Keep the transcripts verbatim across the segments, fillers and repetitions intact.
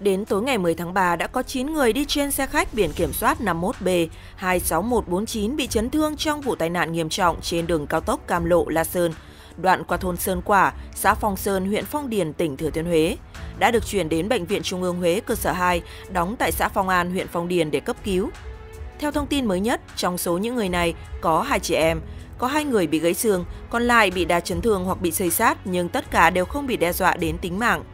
Đến tối ngày mười tháng ba đã có chín người đi trên xe khách biển kiểm soát năm mốt B hai sáu một bốn chín bị chấn thương trong vụ tai nạn nghiêm trọng trên đường cao tốc Cam Lộ La Sơn, đoạn qua thôn Sơn Quả, xã Phong Sơn, huyện Phong Điền, tỉnh Thừa Thiên Huế, đã được chuyển đến Bệnh viện Trung ương Huế cơ sở hai đóng tại xã Phong An, huyện Phong Điền để cấp cứu. Theo thông tin mới nhất, trong số những người này có hai chị em, có hai người bị gãy xương, còn lại bị đa chấn thương hoặc bị xây sát, nhưng tất cả đều không bị đe dọa đến tính mạng.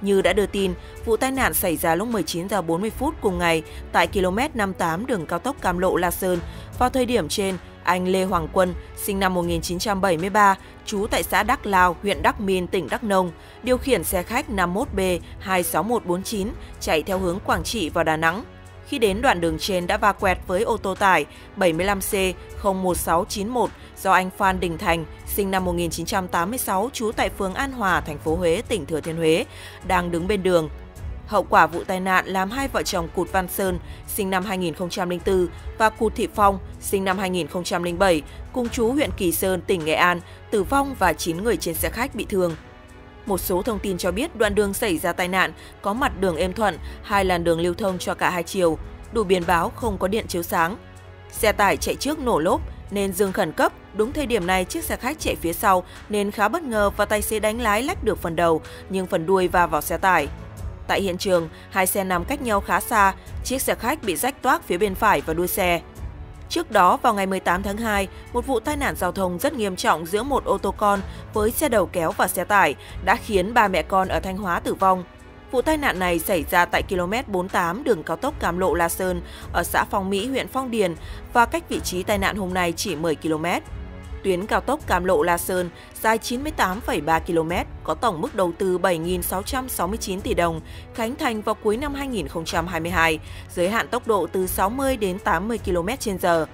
Như đã đưa tin, vụ tai nạn xảy ra lúc mười chín giờ bốn mươi phút cùng ngày tại ki lô mét năm mươi tám đường cao tốc Cam Lộ - La Sơn. Vào thời điểm trên, anh Lê Hoàng Quân, sinh năm một nghìn chín trăm bảy mươi ba, trú tại xã Đắc Lao, huyện Đắc Min, tỉnh Đắk Nông, điều khiển xe khách năm mốt B hai sáu một bốn chín chạy theo hướng Quảng Trị vào Đà Nẵng. Khi đến đoạn đường trên đã va quẹt với ô tô tải bảy lăm C không một sáu chín một do anh Phan Đình Thành, sinh năm một nghìn chín trăm tám mươi sáu, trú tại phường An Hòa, thành phố Huế, tỉnh Thừa Thiên Huế, đang đứng bên đường. Hậu quả vụ tai nạn làm hai vợ chồng Cụt Văn Sơn, sinh năm hai nghìn không trăm lẻ bốn, và Cụt Thị Phong, sinh năm hai nghìn không trăm lẻ bảy, cùng chú huyện Kỳ Sơn, tỉnh Nghệ An, tử vong và chín người trên xe khách bị thương. Một số thông tin cho biết đoạn đường xảy ra tai nạn có mặt đường êm thuận, hai làn đường lưu thông cho cả hai chiều, đủ biển báo không có điện chiếu sáng. Xe tải chạy trước nổ lốp nên dừng khẩn cấp, đúng thời điểm này chiếc xe khách chạy phía sau nên khá bất ngờ và tài xế đánh lái lách được phần đầu nhưng phần đuôi va vào xe tải. Tại hiện trường, hai xe nằm cách nhau khá xa, chiếc xe khách bị rách toác phía bên phải và đuôi xe. Trước đó, vào ngày mười tám tháng hai, một vụ tai nạn giao thông rất nghiêm trọng giữa một ô tô con với xe đầu kéo và xe tải đã khiến ba mẹ con ở Thanh Hóa tử vong. Vụ tai nạn này xảy ra tại ki lô mét bốn mươi tám đường cao tốc Cam Lộ - La Sơn ở xã Phong Mỹ, huyện Phong Điền và cách vị trí tai nạn hôm nay chỉ mười ki lô mét. Tuyến cao tốc Cam Lộ - La Sơn dài chín mươi tám phẩy ba ki lô mét, có tổng mức đầu tư bảy nghìn sáu trăm sáu mươi chín tỷ đồng, khánh thành vào cuối năm hai nghìn không trăm hai mươi hai, giới hạn tốc độ từ sáu mươi đến tám mươi ki lô mét trên giờ.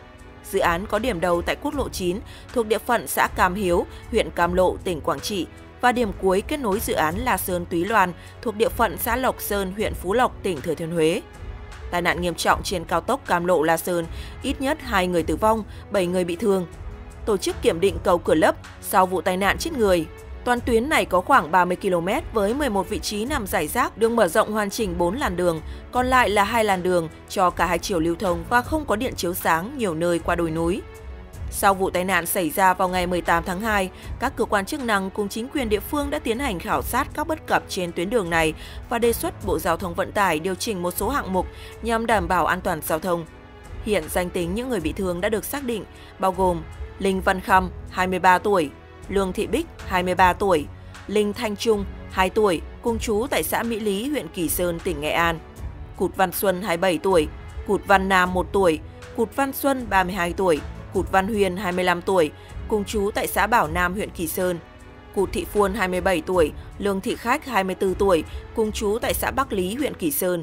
Dự án có điểm đầu tại quốc lộ chín, thuộc địa phận xã Cam Hiếu, huyện Cam Lộ, tỉnh Quảng Trị, và điểm cuối kết nối dự án La Sơn-Túy Loan, thuộc địa phận xã Lộc Sơn, huyện Phú Lộc, tỉnh Thừa Thiên Huế. Tai nạn nghiêm trọng trên cao tốc Cam Lộ - La Sơn, ít nhất hai người tử vong, bảy người bị thương. Tổ chức kiểm định cầu Cửa Lấp sau vụ tai nạn chết người. Toàn tuyến này có khoảng ba mươi ki lô mét với mười một vị trí nằm rải rác, đường mở rộng hoàn chỉnh bốn làn đường, còn lại là hai làn đường cho cả hai chiều lưu thông và không có điện chiếu sáng nhiều nơi qua đồi núi. Sau vụ tai nạn xảy ra vào ngày mười tám tháng hai, các cơ quan chức năng cùng chính quyền địa phương đã tiến hành khảo sát các bất cập trên tuyến đường này và đề xuất Bộ Giao thông Vận tải điều chỉnh một số hạng mục nhằm đảm bảo an toàn giao thông. Hiện danh tính những người bị thương đã được xác định, bao gồm Linh Văn Khâm, hai mươi ba tuổi, Lương Thị Bích, hai mươi ba tuổi, Linh Thanh Trung, hai tuổi, cùng trú tại xã Mỹ Lý, huyện Kỳ Sơn, tỉnh Nghệ An, Cụt Văn Xuân, hai mươi bảy tuổi, Cụt Văn Nam, một tuổi, Cụt Văn Xuân, ba mươi hai tuổi, Cụt Văn Huyền, hai mươi lăm tuổi, cùng trú tại xã Bảo Nam, huyện Kỳ Sơn, Cụt Thị Phuôn, hai mươi bảy tuổi, Lương Thị Khách, hai mươi tư tuổi, cùng trú tại xã Bắc Lý, huyện Kỳ Sơn.